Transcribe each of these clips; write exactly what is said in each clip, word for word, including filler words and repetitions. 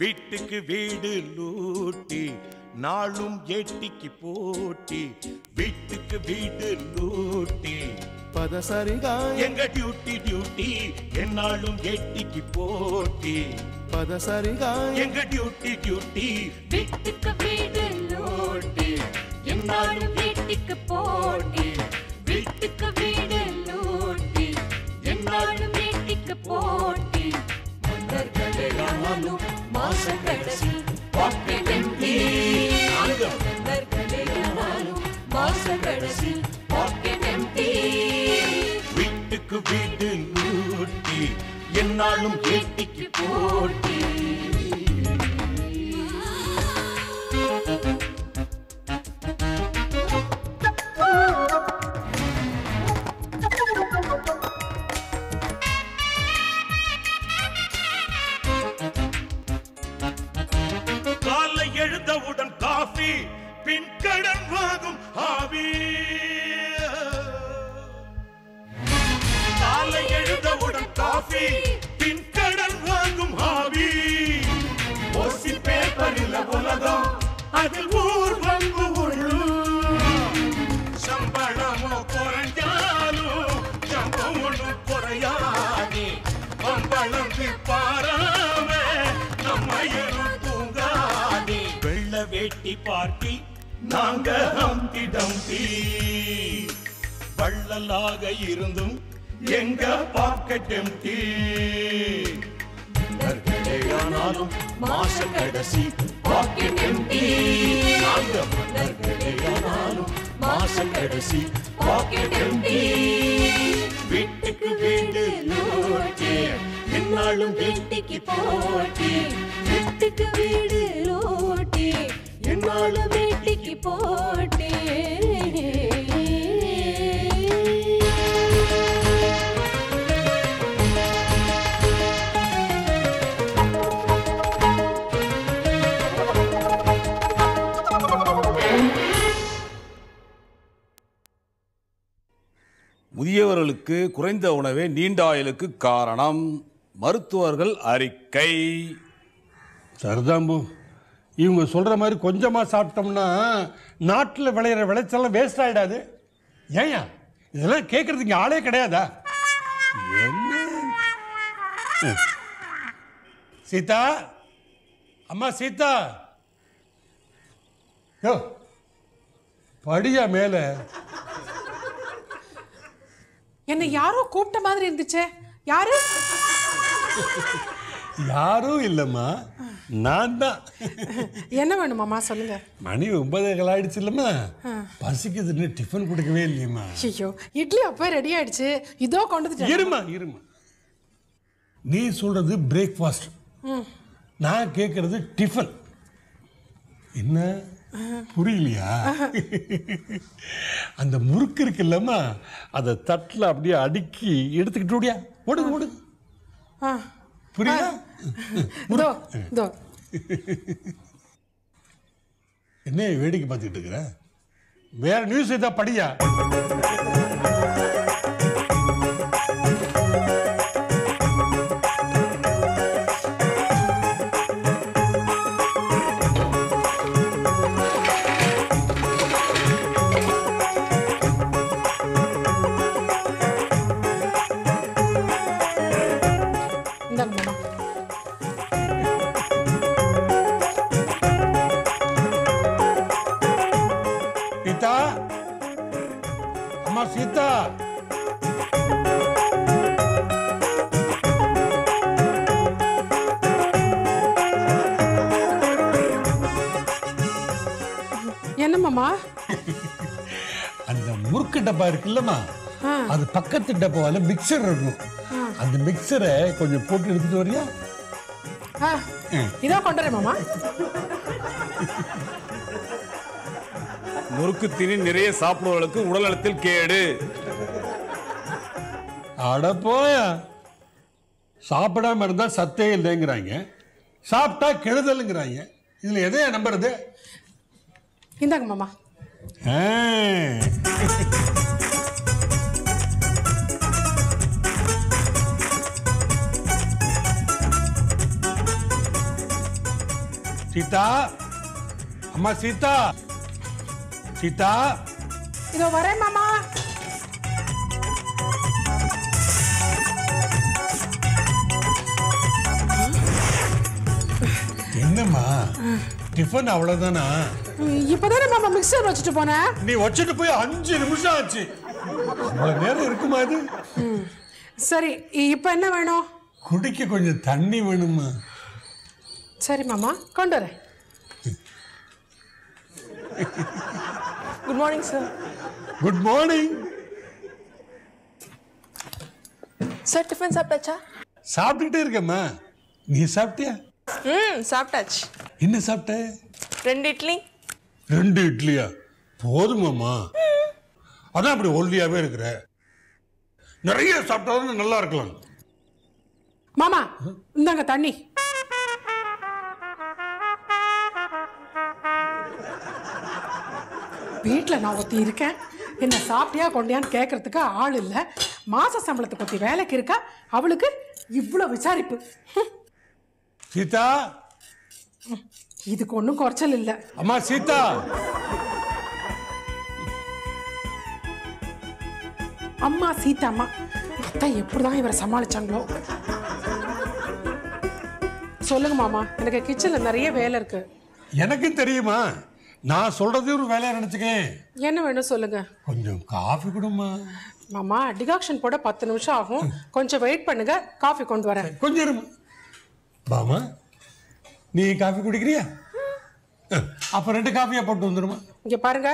वीट्टुक्कु वीडु लूटी नालुम एट्टिक्कु पोटी वीट्टुक्कु वीडु लूटी पदसरिगा एंगा ड्यूटी ड्यूटी एन्नालुम एट्टिक्कु पोटी पदसरिगा एंगा ड्यूटी ड्यूटी वीट्टुक्कु वीडु लूटी एन्नालुम एट्टिक्कु पोटी वीट्टुक्कु वीडु लूटी एन्नालुम एट्टिक्कु पोटी मन्दर्गले नालु मासकड़सी पाटे तेंदी आंगो दरकले नालु मासकड़सी पाटे तेंदी वीट्टुक्कु वीडु लूटी एन्नालुम एट्टिक्कु पोटी वेटी पार्टी नांगा हम्टी डम्टी बल्ललागा इरुंदुम एंगा पॉकेट एम्टी नर्गलेयानालुम मास कड़सी पॉकेट एम्टी नांगा नर्गलेयानालुम मास कड़सी पॉकेट एम्टी वीट्टुक्कु वीडु लूटी एन्नालुम वीट्टुक्कु पोटी वीट्टुक्कु वीडु लूटी नालू बेटिकी पोटे முதியவர்களுக்கு குறைந்த உணவே நீண்ட ஆயுளுக்கு காரணம் மருத்துவர்கள் அறிக்கை. சர்தாம்பு இவங்க சொல்கிற மாதிரி கொஞ்சமாக சாப்பிட்டோம்னா நாட்டில் விளையிற விளைச்சலாம் வேஸ்ட் ஆகிடாது. ஏயா இதெல்லாம் கேட்குறதுக்கு ஆளே கிடையாதா? என்ன சீதா, அம்மா சீதா, யோ படியா மேலே. என்னை யாரோ கூப்பிட்ட மாதிரி இருந்துச்சே, யாரு? யாரும் இல்லைம்மா, நான் தான். என்ன வேணும் மாமா சொல்லுங்க. மணி ஒன்பதே கால் ஆயிடுச்சு இல்லம்மா, பசிக்குதுன்னு டிஃபன் கொடுக்கவே இல்லையம்மா. ஐயோ இட்லி அப்போ ரெடி ஆயிடுச்சு, இதோ கொண்டு வந்துட்டேன். இருமா இருமா, நீ சொல்றது பிரேக்ஃபாஸ்ட், நான் கேட்கறது டிஃபன். என்ன புரியலையா? அந்த முறுக்கு இருக்கு இல்லம்மா, அதை தட்டில் அப்படியே அடுக்கி எடுத்துக்கிட்டு ஓடியா, ஓடுங்க ஓடுங்க. ஆ புரியுதா? தோ தோ. என்ன வேடிக்கை பார்த்துக்கிட்டு இருக்கிற? வேற நியூஸ் ஏதா படியா. அந்த முறுக்கு டப்பா இருக்குல்லம்மா, அது பக்கத்து டப்பாவில் மிக்சர் இருக்கும். அந்த மிக்சரை கொஞ்சம் போட்டு எடுத்துட்டு வரியா? இதான் கொண்டு வரேன் மாமா. முறுக்கு திணி நிறைய சாப்பிடுவர்களுக்கு உடல்நலத்தில் கேடு. அட போயா, சாப்பிடாம இருந்தா சத்தே இல்லைங்கிறாங்க, சாப்பிட்டா கெடுதலுங்கிறாங்க, இதுல எதையா நம்புறது? இந்தாங்க மாமா. सीता, अम्मा सीता, सीता इधर वरे मामा। என்னம்மா டிஃபன் அவ்வளவுதானா? இப்போதானே மாமா மிக்ஸர் வச்சிட்டு போனே. நீ வச்சிட்டு போய் ஐந்து நிமிஷம் ஆச்சு. உங்களுக்கு நேரம் இருக்குமா இது? சரி, இப்போ என்ன வேணும்? குடிக்க கொஞ்சம் தண்ணி வேணுமா? சரி மாமா, கொண்டு வரேன். Good morning sir. Good morning. Sir tiffin சாப்பிட்டாச்சா? சாப்பிட்டுட்டே இருக்கேம்மா. நீ சாப்பிட்டியா? हम्म சாப்பிட்டாச்சு. என்ன சாப்பிட்டே? ரெண்டு இட்லி. ரெண்டு இட்லியா? போதுமாமா. அதான் அப்படி ஒல்லியாவே இருக்கற. நிறைய சாப்பிட்டா நல்லா இருக்கலாம். மாமா, இந்தாங்க தண்ணி. வீட்ல நான் ஒத்தி இருக்கேன். என்ன சாப்பிட்டியா கொண்டியான்னு கேக்குறதுக்கு ஆள் இல்ல. மாச சம்பளத்துக்கு ஒத்தி வேலைக்கு இருக்கா. அவளுக்கு இவ்ளோ விசாரிப்பு. सीता இதுக்கு ஒண்ணும் குறச்சல் இல்ல. அம்மா சீதா. அம்மா சீதா அம்மா அத்தா எப்படிதான் இவரை சமாளிச்சாங்களோ. சொல்லுங்க மாமா, எனக்கு கிச்சன்ல நிறைய வேலை இருக்கு. எனக்கு தெரியுமா, நான் சொல்றது ஒரு வேலையா நினைச்சுக்கேன். என்ன வேணும் சொல்லுங்க. கொஞ்சம் காஃபி கொடுமா. மாமா டிகாக்ஷன் போட பத்து நிமிஷம் ஆகும். கொஞ்சம் வெயிட் பண்ணுங்க, காஃபி கொண்டு வரேன். கொஞ்சம் இருமா. மாமா நீ காபி குடிக்கிறியா? அப்ப ரெண்டு காபியா போட்டு வந்துருமா. இங்க பாருங்க,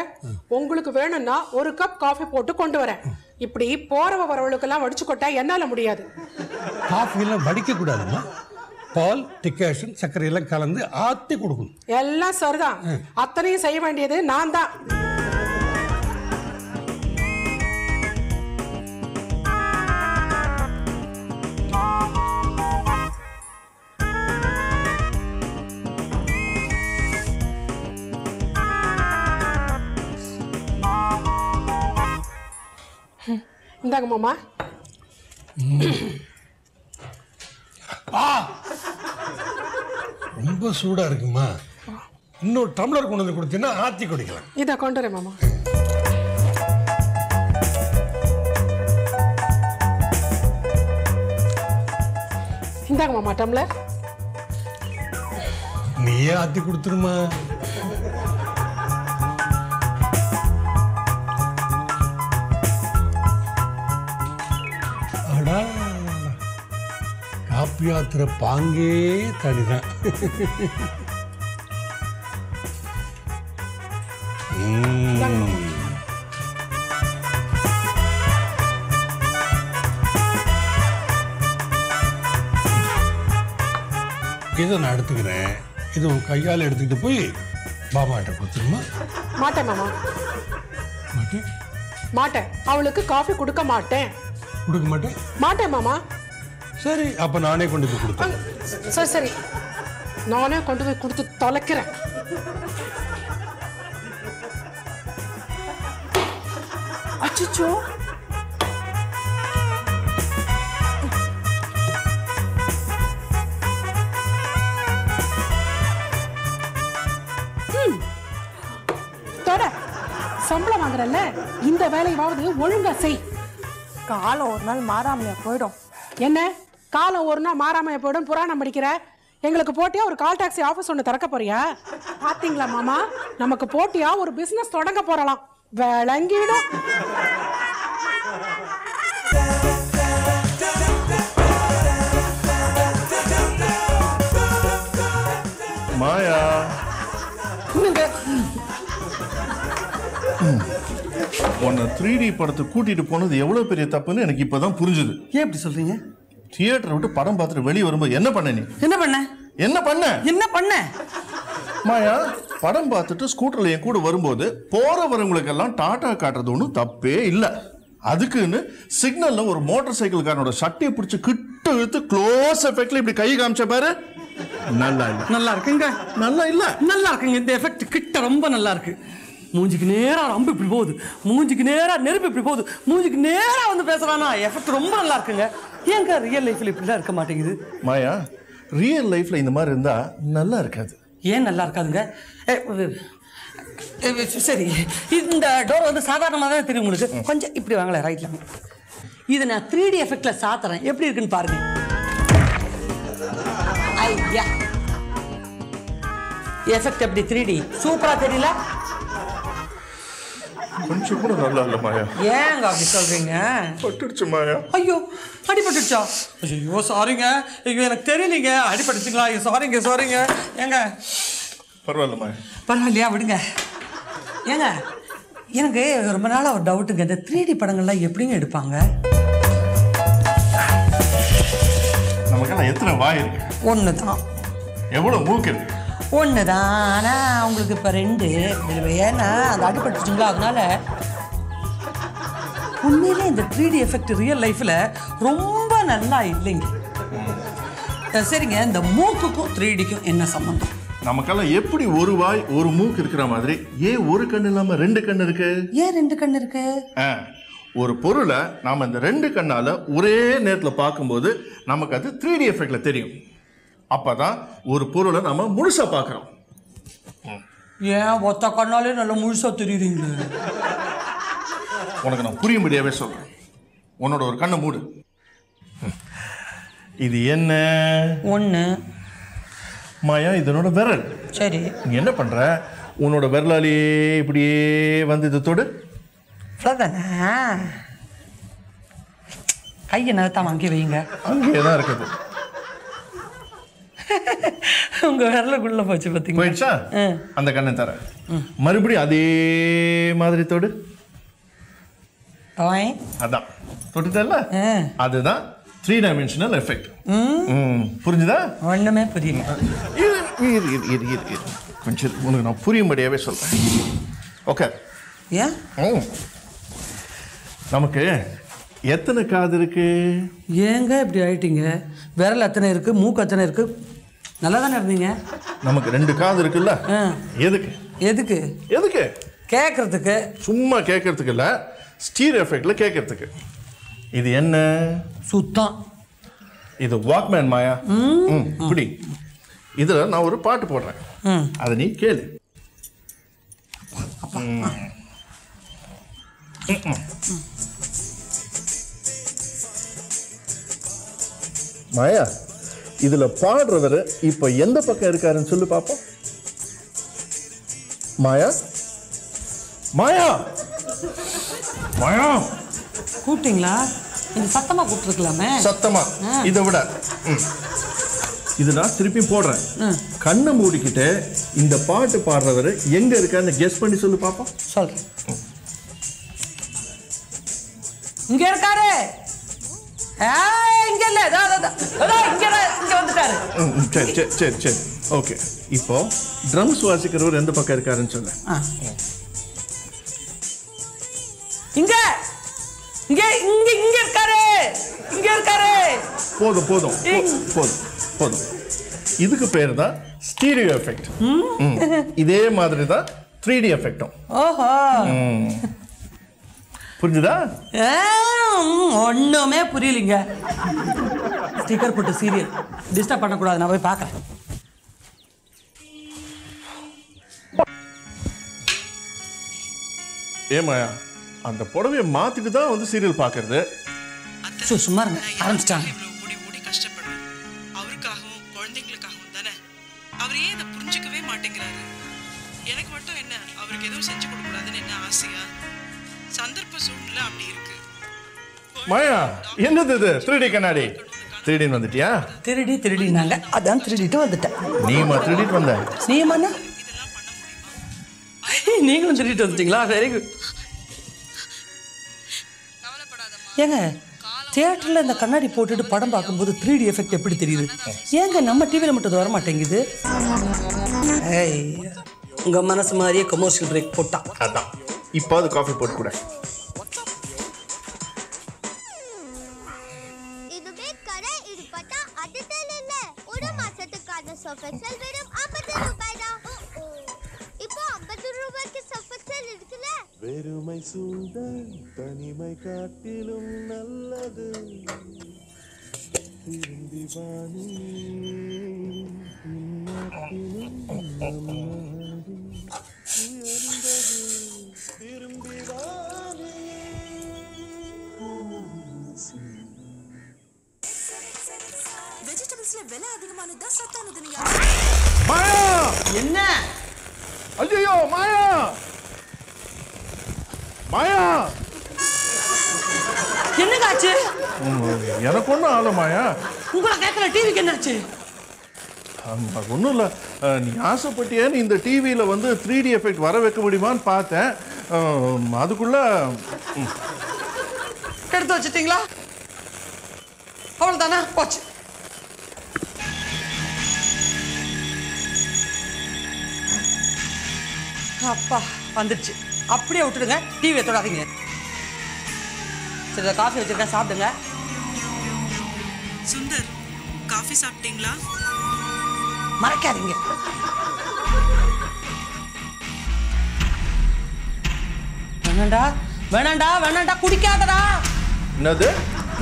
உங்களுக்கு வேணும்னா ஒரு கப் காபி போட்டு கொண்டு வரேன். இப்படி போறவ வரவளுக்கு எல்லாம் வடிச்சு கொட்டா என்னால முடியாது. காபி எல்லாம் வடிக்க கூடாதுமா. பால், டிகாஷன், சர்க்கரை எல்லாம் கலந்து ஆத்தி கொடுக்கணும். எல்லாம் சரிதான், அத்தனையும் செய்ய வேண்டியது நான் தான். இந்தாங்க மாமா. ரொம்ப சூடா இருக்குமா? இன்னொரு டம்ளர் கொண்டு வந்து கொடுத்தீங்கன்னா ஆத்தி குடிக்கலாம். இதை கொண்டு வரேன் மாமா. இந்தாங்க மாமா டம்ளர். நீயே ஆத்தி கொடுத்துருமா. காப்பியாத்திர பாங்கே தனிதான். இதை நான் எடுத்துக்கிறேன். இது உன் கையால் எடுத்துக்கிட்டு போய் பாபாட்ட கொடுத்துருமா. மாட்டேன் மாமா. மாட்டேன் மாட்டேன் அவளுக்கு காஃபி கொடுக்க மாட்டேன். கொடுக்க மாட்டேன். மாட்டேன் மாமா. சரி, அப்ப நானே கொண்டு போய் கொடுத்தேன். சரி சரி நானே கொண்டு போய் கொடுத்து தொலைக்கிறேன். அச்சோ தொட சம்பளம் வாங்குறல்ல, இந்த வேலையாவது ஒழுங்கா செய். காலம் ஒரு நாள் மாறாமையா போயிடும். என்ன காலம் ஒரு நாள் மாறாமையா போயிடும் புராணம் படிக்கிற? எங்களுக்கு போட்டியா ஒரு கால் டாக்ஸி ஆஃபீஸ் ஒன்று திறக்க போறியா? பாத்தீங்களா மாமா, நமக்கு போட்டியா ஒரு பிசினஸ் தொடங்க போறலாம். விளங்கிடும். மாயா உன்னை த்ரீ டி படத்தை கூட்டிட்டு போனது எவ்வளவு பெரிய தப்புன்னு எனக்கு இப்பதான் புரிஞ்சுது. ஏன் இப்படி சொல்றீங்க? தியேட்டர் விட்டு படம் பார்த்துட்டு வெளியே வரும்போது என்ன பண்ண? நீ என்ன பண்ண? என்ன பண்ண? என்ன பண்ண? மாயா படம் பார்த்துட்டு ஸ்கூட்டர்ல என் கூட வரும்போது போறவங்களுக்கு எல்லாம் டாடா காட்டுறது ஒன்றும் தப்பே இல்லை. அதுக்குன்னு சிக்னல்ல ஒரு மோட்டார் சைக்கிள்காரனோட சட்டையை பிடிச்சி கிட்ட இழுத்து க்ளோஸ் எஃபெக்ட்ல இப்படி கை காமிச்ச பாரு. நல்லா இல்லை. நல்லா இருக்குங்க. நல்லா இல்லை. நல்லா இருக்குங்க. இந்த எஃபெக்ட் கிட்ட ரொம்ப நல்லா இருக்கு. மூஞ்சிக்கு நேராக ரொம்ப இப்படி போகுது, மூஞ்சிக்கு நேராக நெருப்பு இப்படி போகுது, மூஞ்சிக்கு நேராக வந்து பேசுகிறானா. எஃபெக்ட் ரொம்ப நல்லா இருக்குங்க. ஏங்க ரியல் லைஃப்பில் இப்படிலாம் இருக்க மாட்டேங்குது? மாயா ரியல் லைஃப்பில் இந்த மாதிரி இருந்தால் நல்லா இருக்காது. ஏன் நல்லா இருக்காதுங்க? சரி, இந்த டோர் வந்து சாதாரணமாக தான் தெரியும் உங்களுக்கு. கொஞ்சம் இப்படி வாங்கல, ரைட்ல. இது நான் த்ரீ டி எஃபெக்ட்ல சாத்துறேன், எப்படி இருக்குன்னு பாருங்க. ஐயா எஃபெக்ட் எப்படி த்ரீ டி சூப்பராக தெரியல? கொஞ்சம் கூட நல்லா இல்ல மாயா. ஏங்க அப்படி சொல்றீங்க? பட்டுடுச்சு மாயா. ஐயோ அடிபட்டுச்சா? ஐயோ சாரிங்க, எனக்கு தெரியலீங்க. அடிபட்டுச்சுங்களா? ஐயோ சாரிங்க சாரிங்க. ஏங்க பரவாயில்ல மாயா. பரவாயில்லையா? விடுங்க. ஏங்க எனக்கு ரொம்ப நாளாக ஒரு டவுட்டுங்க, இந்த த்ரீ டி படங்கள்லாம் எப்படிங்க எடுப்பாங்க? நமக்கெல்லாம் எத்தனை வாய் இருக்கு? ஒன்று தான். எவ்வளோ மூக்கு இருக்கு? ஒன்று தான். ஆனால் அவங்களுக்கு இப்போ ரெண்டு. ஏன்னா அது அடிபட்டுச்சுங்களா? அதனால உண்மையிலே இந்த த்ரீ டி எஃபெக்ட் ரியல் லைஃப்பில் ரொம்ப நல்லா இல்லைங்க. சரிங்க, இந்த மூக்குக்கும் த்ரீ டிக்கும் என்ன சம்மந்தம்? நமக்கெல்லாம் எப்படி ஒரு வாய் ஒரு மூக்கு இருக்கிற மாதிரி ஏன் ஒரு கண் இல்லாமல் ரெண்டு கண் இருக்கு? ஏன் ரெண்டு கண் இருக்கு? ஒரு பொருளை நாம் இந்த ரெண்டு கண்ணால் ஒரே நேரத்தில் பார்க்கும்போது நமக்கு அது த்ரீ டி எஃபெக்டில் தெரியும். அப்பதான் ஒரு பொருளை நாம முழுசா பார்க்கிறோம். ஏன் ஒத்த கண்ணாலே நல்லா முழுசா தெரியுறீங்களே? உனக்கு நான் புரியும்படியாவே சொல்றேன், உன்னோட ஒரு கண்ணை மூடு. இது என்ன? ஒண்ணு மாயா, இதனோட விரல். சரி, நீ என்ன பண்ற? உன்னோட விரலாலே இப்படியே வந்து இதை தொடு. கையை நகர்த்தாம அங்கே வைங்க. அங்கேதான் இருக்குது. உங்க விரலுக்குள்ள போச்சு, பாத்தீங்க போயிடுச்சா? அந்த கண்ணை தர மறுபடியும் அதே மாதிரி தொடு. அதான் தொட்டுதல்ல, அதுதான் த்ரீ டைமென்ஷனல் எஃபெக்ட். புரிஞ்சுதா? ஒண்ணுமே புரியல. கொஞ்சம் உனக்கு நான் புரியும்படியாவே சொல்றேன். ஓகே. நமக்கு எத்தனை காது இருக்கு? ஏங்க இப்படி ஆயிட்டீங்க? விரல் எத்தனை இருக்கு? மூக்கு எத்தனை இருக்கு? நல்லா தானே இருந்தீங்க. நமக்கு ரெண்டு காது இருக்குல்ல, எதுக்கு எதுக்கு எதுக்கு கேட்கறதுக்கு. சும்மா கேட்கறதுக்கு இல்லை, ஸ்டீரியோ எஃபெக்ட்ல கேட்கறதுக்கு. இது என்ன? சுத்தம். இது வாக்மேன் மாயா. இப்படி இதில் நான் ஒரு பாட்டு போடுறேன், அதை நீ கேளு. மாயா, இதுல பாடுறவர் இப்ப எந்த பக்கம் இருக்காருன்னு சொல்லு பாப்போம். மாயா மாயா மாயா கூப்பிட்டீங்களா? இது சத்தமா கூப்பிட்டுருக்கலாமே. சத்தமா இதை விட இது நான் திருப்பி போடுறேன். கண்ணை மூடிக்கிட்டு இந்த பாட்டு பாடுறவர் எங்க இருக்காருன்னு கெஸ் பண்ணி சொல்லு பாப்போம். சொல்றேன். இங்க இருக்காரு. இப்போ ட்ரம்ஸ் வாசிக்கிறவர் எந்த பக்கம் இருக்காருன்னு சொல்ல. இங்க இங்க இங்க இங்க இருக்காரு. இங்க இருக்காரு. போதும் போதும் போதும் போதும். இதுக்கு பேர் தான் ஸ்டீரியோ எஃபெக்ட். இதே மாதிரி தான் த்ரீ டி எஃபெக்டும். ஓஹோ, புரிஞ்சுதா? ஒண்ணுமே புரியலீங்க. ஸ்டிக்கர் போட்டு சீரியல் டிஸ்டர்ப் பண்ணக்கூடாது, நான் போய் பார்க்குறேன். ஏமாயா, அந்த புடவையை மாத்திட்டு தான் வந்து சீரியல் பார்க்கறது. சும்மா இருங்க, ஆரம்பிச்சிட்டாங்க. ஓடி ஓடி கஷ்டப்படுறேன் அவருக்காகவும் குழந்தைங்களுக்காகவும் தானே. அவர் ஏன் இதை புரிஞ்சுக்கவே மாட்டேங்கிறாரு? எனக்கு மட்டும் என்ன அவருக்கு எதுவும் செஞ்சு கொடுக்கூடாதுன்னு என்ன ஆசையா? சந்தர்ப்ப சூழ்நிலை அப்படி இருக்கு. மாயா, என்னது இது? த்ரீ டி கண்ணாடி. திருடின்னு வந்துட்டியா? திருடி திருடினாங்க, அதான் திருடிட்டு வந்துட்டேன். நீமா திருடிட்டு வந்த? நீமாண்ணா நீங்களும் திருடிட்டு வந்துட்டீங்களா? Very good. ஏங்க தியேட்டரில் இந்த கண்ணாடி போட்டுட்டு படம் பார்க்கும்போது த்ரீ டி எஃபெக்ட் எப்படி தெரியுது? ஏங்க நம்ம டிவியில் மட்டும் வர மாட்டேங்குது? உங்கள் மனசு மாதிரியே கமர்ஷியல் பிரேக் போட்டான். அதான் இப்போ அது காஃபி போட்டு கூட. வெறுமை சூழல் தனிமை காட்டிலும் நல்லது. ஆசைப்பட்டியா நீ இந்த டிவில வந்து three D எஃபெக்ட் வர வைக்க முடியுமான்னு பார்த்தேன். அதுக்குள்ள எடுத்து வச்சிட்டீங்களா? அவ்வளவுதானா? போச்சு. அப்பா வந்துச்சு. அப்படியே விட்டுடுங்க, டிவியை தொடாதீங்க. சரி, காஃபி வச்சிருக்கேன், சாப்பிடுங்க. சுந்தர், காஃபி சாப்பிட்டீங்களா? மறக்காதீங்க. வேணாண்டா வேணாண்டா வேணாண்டா குடிக்காதடா. என்னது?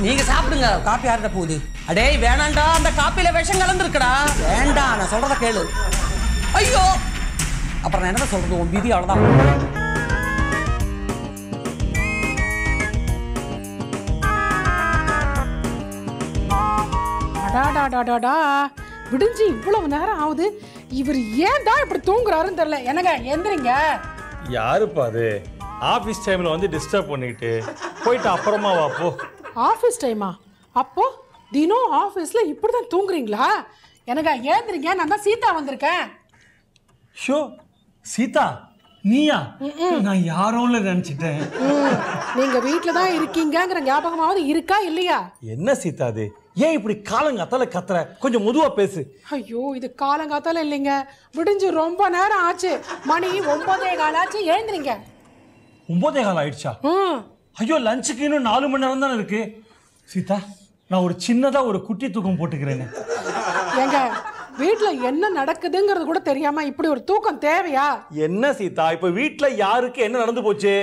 நீங்க சாப்பிடுங்க, காப்பி ஆறட போகுது. அடே வேணாண்டா, அந்த காப்பியில விஷம் கலந்துருக்குடா. வேண்டாம், நான் சொல்றத கேளு. ஐயோ, அப்புறம் என்ன சொல்றது? உன் விதி அவ்வளவுதான். அடாடாடாடாடா, விடிஞ்சு இவ்வளவு நேரம் ஆகுது, இவர் ஏன் தான் இப்படி தூங்குறாருன்னு தெரியல. என்னங்க எந்திரிங்க. யாருப்பா அது? ஆஃபீஸ் டைமில் வந்து டிஸ்டர்ப் பண்ணிட்டு போயிட்டு அப்புறமா வா போ. ஆஃபீஸ் டைமா? அப்போ தினம் ஆஃபீஸில் இப்படி தான் தூங்குறீங்களா? என்னங்க ஏந்திரிங்க, நான் தான் சீதா வந்திருக்கேன். ஷோ, சீதா நீயா? நான் யாரோல நினச்சிட்டேன். நீங்கள் வீட்டில் தான் இருக்கீங்கங்கிற ஞாபகமாவது இருக்கா இல்லையா? என்ன சீதா அது? ஏன் இப்படி காலங்காத்தால கத்துற? கொஞ்சம் முதுவா பேசு. ஐயோ, இது காலங்காத்தால இல்லைங்க, விடிஞ்சு ரொம்ப நேரம் ஆச்சு. மணி ஒன்பதே கால ஆச்சு, எழுந்திருங்க. ஒன்பதே கால ஆயிடுச்சா? ஐயோ, லஞ்சுக்கு இன்னும் நாலு மணி நேரம் தானே இருக்கு. சீதா, நான் ஒரு சின்னதா ஒரு குட்டி தூக்கம் போட்டுக்கிறேன். ஏங்க, வீட்டுல என்ன நடக்குதுங்கிறது கூட தெரியாம இப்படி ஒரு தூக்கம் தேவையா? என்ன சீதா, இப்ப வீட்டுல யாருக்கு என்ன நடந்து போச்சு?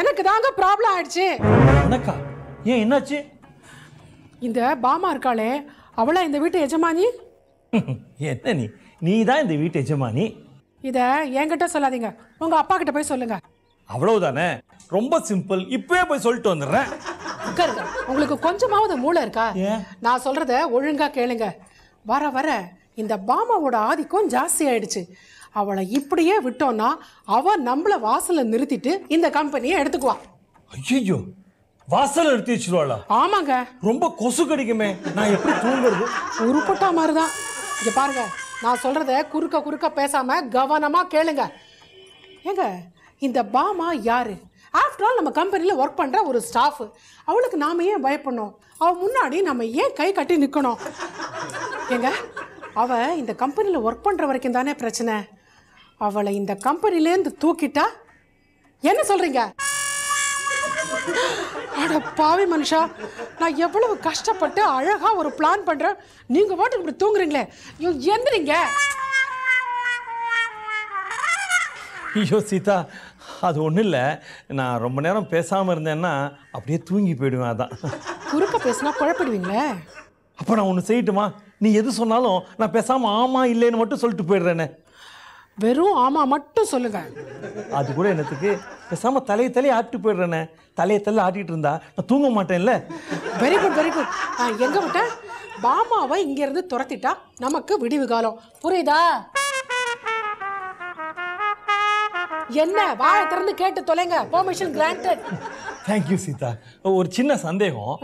எனக்கு தாங்க ப்ராப்ளம் ஆயிடுச்சு. எனக்கா? ஏன், என்னாச்சு? இந்த பாமா இருக்காளே, அவளா இந்த வீட்டு எஜமானி? என்ன நீ நீ தான் இந்த வீட்டு எஜமானி. இதை என்கிட்ட சொல்லாதீங்க, உங்க அப்பா கிட்ட போய் சொல்லுங்க. அவ்வளவுதானே, ரொம்ப சிம்பிள். இப்பவே போய் சொல்லிட்டு வந்துடுறேன். உங்களுக்கு கொஞ்சமாவது மூளை இருக்கா? நான் சொல்றத ஒழுங்கா கேளுங்க. வர வர இந்த பாமாவோட ஆதிக்கம் ஜாஸ்தி ஆயிடுச்சு. அவளை இப்படியே விட்டோம்னா அவ நம்மள வாசல்ல நிறுத்திட்டு இந்த கம்பெனியை எடுத்துக்குவா. ஐயோ, வாசல் எடுத்து வச்சிருவாளா? ஆமாங்க, ரொம்ப கொசு கடிக்குமே, நான் எப்படி தூங்குறது? உருப்பட்டா மாதிரிதான். இங்க பாருங்க, நான் சொல்றத குறுக்க குறுக்க பேசாம கவனமா கேளுங்க. ஏங்க, இந்த பாமா யாரு? ஆஃப்டர் ஆல் நம்ம கம்பெனியில் ஒர்க் பண்ற ஒரு ஸ்டாஃப். அவளுக்கு நாம ஏன் பயப்படணும்? அவ முன்னாடி நம்ம ஏன் கை கட்டி நிக்கணும்? ஏங்க, அவ இந்த கம்பெனியில் ஒர்க் பண்ற வரைக்கும் தானே பிரச்சனை. அவளை இந்த கம்பெனிலேருந்து தூக்கிட்டா என்ன சொல்றீங்க? அட பாவி மனுஷா, நான் எவ்வளவு கஷ்டப்பட்டு அழகா ஒரு பிளான் பண்றேன், நீங்க வாட்டு இப்படி தூங்குறீங்களே. எந்திரிங்க. ஐயோ சீதா, அது ஒன்றும் இல்லை, நான் ரொம்ப நேரம் பேசாமல் இருந்தேன்னா அப்படியே தூங்கி போயிடுவேன். அதான் குறுக்க பேசினா குழப்பிடுவீங்களே. அப்போ நான் ஒன்று செய்யட்டுமா? நீ எது சொன்னாலும் நான் பேசாமல் ஆமாம் இல்லைன்னு மட்டும் சொல்லிட்டு போயிடுறேனே. வெறும் ஆமாம் மட்டும் சொல்லுங்க. அது கூட என்னத்துக்கு? பேசாமல் தலையை தலையை ஆட்டு போயிடுறேனே. தலையை தலை ஆட்டிகிட்டு இருந்தா நான் தூங்க மாட்டேன்ல. Very good very good. எங்கே விட்டேன்? பாமாவை இங்கேருந்து துரத்திட்டா நமக்கு விடிவு காலம், புரியுதா? என்ன வாயை திறந்து கேட்டு தொலைங்க. Permission granted. தேங்க்யூ சீதா. ஒரு சின்ன சந்தேகம்,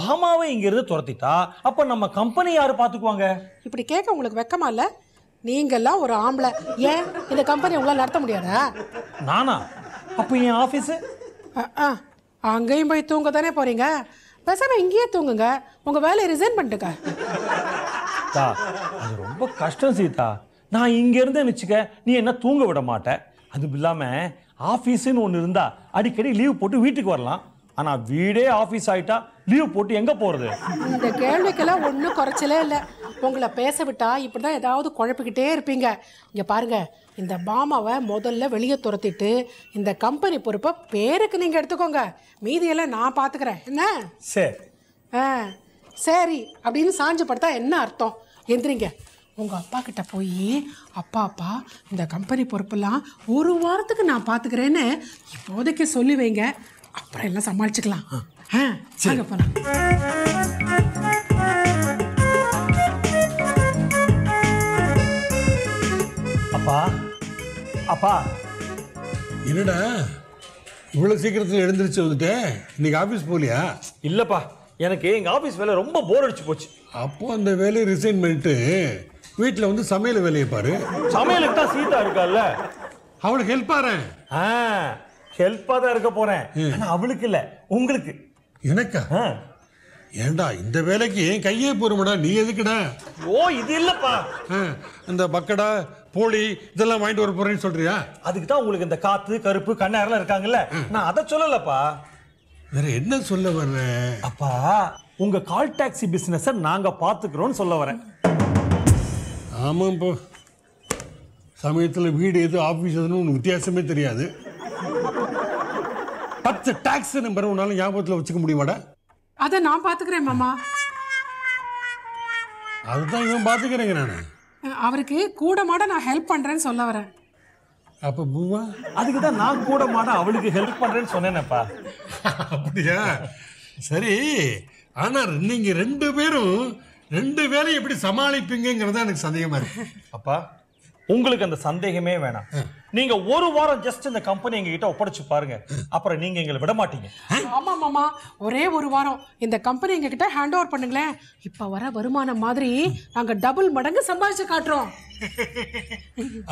பாமாவை இங்கேருந்து துரத்திட்டா அப்போ நம்ம கம்பெனி யார் பார்த்துக்குவாங்க? இப்படி கேட்க உங்களுக்கு வெக்கமா இல்லை? நீங்கெல்லாம் ஒரு ஆம்பளை, ஏன் இந்த கம்பெனி உங்களால் நடத்த முடியாதா? நானா? அப்போ என் ஆஃபீஸு? ஆ, அங்கேயும் போய் தூங்க தானே போகிறீங்க. பேசாமல் இங்கேயே தூங்குங்க, உங்கள் வேலையை ரிசைன் பண்ணிட்டுங்க. சீதா, அது ரொம்ப கஷ்டம் சீதா. நான் இங்கேருந்து நினச்சிக்க, நீ என்ன தூங்க விட மாட்டேன். அதுவும் இல்லாமல் ஆஃபீஸுன்னு ஒன்று இருந்தால் அடிக்கடி லீவ் போட்டு வீட்டுக்கு வரலாம். ஆனால் வீடே ஆஃபீஸ் ஆகிட்டா லீவ் போட்டு எங்கே போகிறது? இந்த கேள்விக்கெல்லாம் ஒன்றும் குறைச்சலே இல்லை. உங்களை பேச விட்டா இப்படி தான் ஏதாவது குழப்பிக்கிட்டே இருப்பீங்க. இங்கே பாருங்கள், இந்த பாமாவை முதல்ல வெளியே துரத்திட்டு இந்த கம்பெனி பொறுப்பை பேருக்கு நீங்கள் எடுத்துக்கோங்க, மீதியெல்லாம் நான் பார்த்துக்கிறேன். என்ன சரி ஆ சரி அப்படின்னு சாஞ்சப்படுத்தா என்ன அர்த்தம்? எந்திரிங்க, உங்கள் அப்பா கிட்ட போய் அப்பா அப்பா இந்த கம்பெனி பொறுப்பெல்லாம் ஒரு வாரத்துக்கு நான் பார்த்துக்கிறேன்னு இப்போதைக்கு சொல்லி வைங்க, அப்புறம் எல்லாம் சமாளிச்சுக்கலாம். ஆ சரி போலாம். அப்பா அப்பா என்னடா இவ்வளோ சீக்கிரத்தில் எழுந்திரிச்சு வந்துட்டு இன்னைக்கு ஆஃபீஸ் போகலையா? இல்லைப்பா, எனக்கு எங்கள் ஆஃபீஸ் வேலை ரொம்ப போர் அடிச்சு போச்சு. அப்போது அந்த வேலையை ரிசைன் பண்ணிட்டு வீட்டில் வந்து சமையல் வேலையை பாரு. சமையலுக்கு தான் சீதா இருக்கால, அவளுக்கு ஹெல்ப் பாறேன். ஆ ஹெல்ப்பாக தான் இருக்க போகிறேன், ஆனால் அவளுக்கு இல்லை உங்களுக்கு. எனக்கா? ஏண்டா இந்த வேலைக்கு என் கையே போருமடா, நீ எதுக்குடா? ஓ இது இல்லைப்பா, இந்த பக்கடா போலி இதெல்லாம் வாங்கிட்டு வர போறேன்னு சொல்றியா? அதுக்கு தான் உங்களுக்கு இந்த காத்து கருப்பு கண்ணாரெல்லாம் இருக்காங்கல்ல, நான் அதை சொல்லலப்பா. வேற என்ன சொல்ல வர்ற? அப்பா உங்க கால் டாக்ஸி பிசினஸை நாங்க பாத்துக்கிறோம்னு சொல்ல வரேன். ஆமாப்பா, சமயத்தில் வீடு எது ஆஃபீஸ் எதுன்னு ஒன்று வித்தியாசமே தெரியாது. பத்து டாக்ஸ் நம்பர் உன்னால ஞாபகத்தில் வச்சுக்க முடியுமாடா? அதை நான் பார்த்துக்கிறேன் மாமா. அதுதான் இவன் பார்த்துக்கிறேங்க, நான் அவருக்கு கூட மாட நான் ஹெல்ப் பண்ணுறேன்னு சொல்ல வரேன். அப்போ பூவா அதுக்கு தான் நான் கூட மாட அவளுக்கு ஹெல்ப் பண்ணுறேன்னு சொன்னேனப்பா. அப்படியா? சரி, ஆனால் நீங்கள் ரெண்டு பேரும் ரெண்டு வேலையும் எப்படி சமாளிப்பீங்கிறதா எனக்கு சந்தேகமாக இருக்கு. அப்பா உங்களுக்கு அந்த சந்தேகமே வேணாம், நீங்க ஒரு வாரம் ஜஸ்ட் இந்த கம்பெனி எங்க கிட்ட ஒப்படைச்சு பாருங்க, அப்புறம் நீங்க எங்களை விட மாட்டீங்க. ஆமா மாமா, ஒரே ஒரு வாரம் இந்த கம்பெனி எங்க கிட்ட ஹேண்ட் ஓவர் பண்ணுங்களேன். இப்ப வர வருமானம் மாதிரி நாங்க டபுள் மடங்கு சம்பாதிச்சு காட்டுறோம்.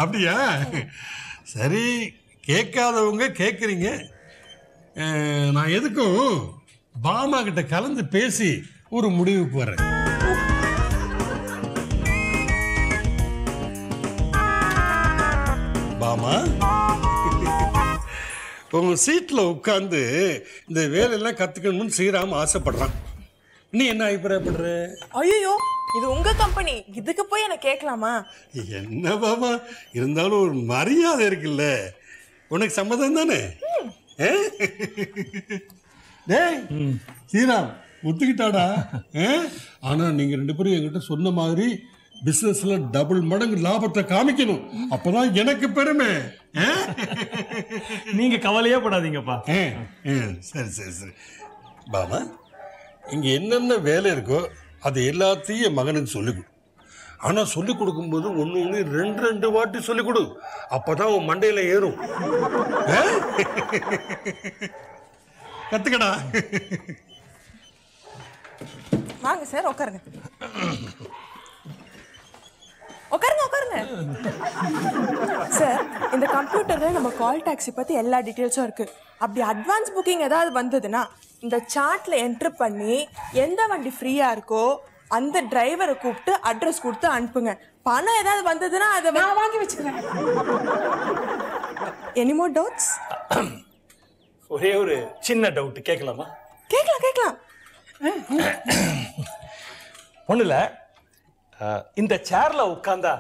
அப்படியா? சரி, கேட்காதவங்க கேட்குறீங்க. நான் எதுக்கும் பாமா கிட்ட கலந்து பேசி ஒரு முடிவுக்கு வரேன். பாமா உங்க சீட்டில் உட்காந்து இந்த வேலையெல்லாம் கற்றுக்கணும்னு சீராம ஆசைப்படுறான். நீ என்ன அபிப்பிராயப்படுற? ஐயோ, இது உங்க கம்பெனி, இதுக்கு போய் என்ன கேட்கலாமா? என்ன பாமா இருந்தாலும் ஒரு மரியாதை இருக்குல்ல, உனக்கு சம்மதம் தானே? டேய் சீராம் ஒத்துக்கிட்டாடா. ஆனால் நீங்கள் ரெண்டு பேரும் என்கிட்ட சொன்ன மாதிரி பிசினஸ்ல டபுள் மடங்கு லாபத்தை காமிக்கணும், அப்பதான் எனக்கு பெருமை. நீங்க கவலையே படாதீங்கப்பா. சரி சரி சரி பாமா, இங்க என்னென்ன வேலை இருக்கோ அது எல்லாத்தையும் என் மகனுக்கு சொல்லிக் கொடு. ஆனா சொல்லிக் கொடுக்கும்போது ஒன்று ஒன்று ரெண்டு ரெண்டு வாட்டி சொல்லிக் கொடு, அப்பதான் உன் மண்டையில ஏறும். கத்துக்கடா. வாங்க சார் உட்காருங்க. உட்காருங்க உட்காருங்க சார். இந்த கம்ப்யூட்டரில் நம்ம கால் டாக்ஸி பற்றி எல்லா டீட்டெயில்ஸும் இருக்குது. அப்படி அட்வான்ஸ் புக்கிங் ஏதாவது வந்ததுன்னா இந்த சார்ட்டில் என்ட்ரு பண்ணி எந்த வண்டி ஃப்ரீயாக இருக்கோ அந்த டிரைவரை கூப்பிட்டு அட்ரஸ் கொடுத்து அனுப்புங்க. பணம் ஏதாவது வந்ததுன்னா அதை நான் வாங்கி வச்சுக்கிறேன். Any more doubts? ஒரே ஒரு சின்ன டவுட்டு கேட்கலாமா? கேட்கலாம் கேட்கலாம். ஒன்றும் இல்லை, இந்த சேர்ல உட்கார்ந்தா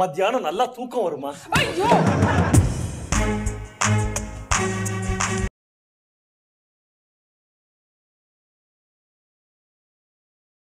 மத்தியானம் நல்லா தூக்கம் வருமா? ஐயோ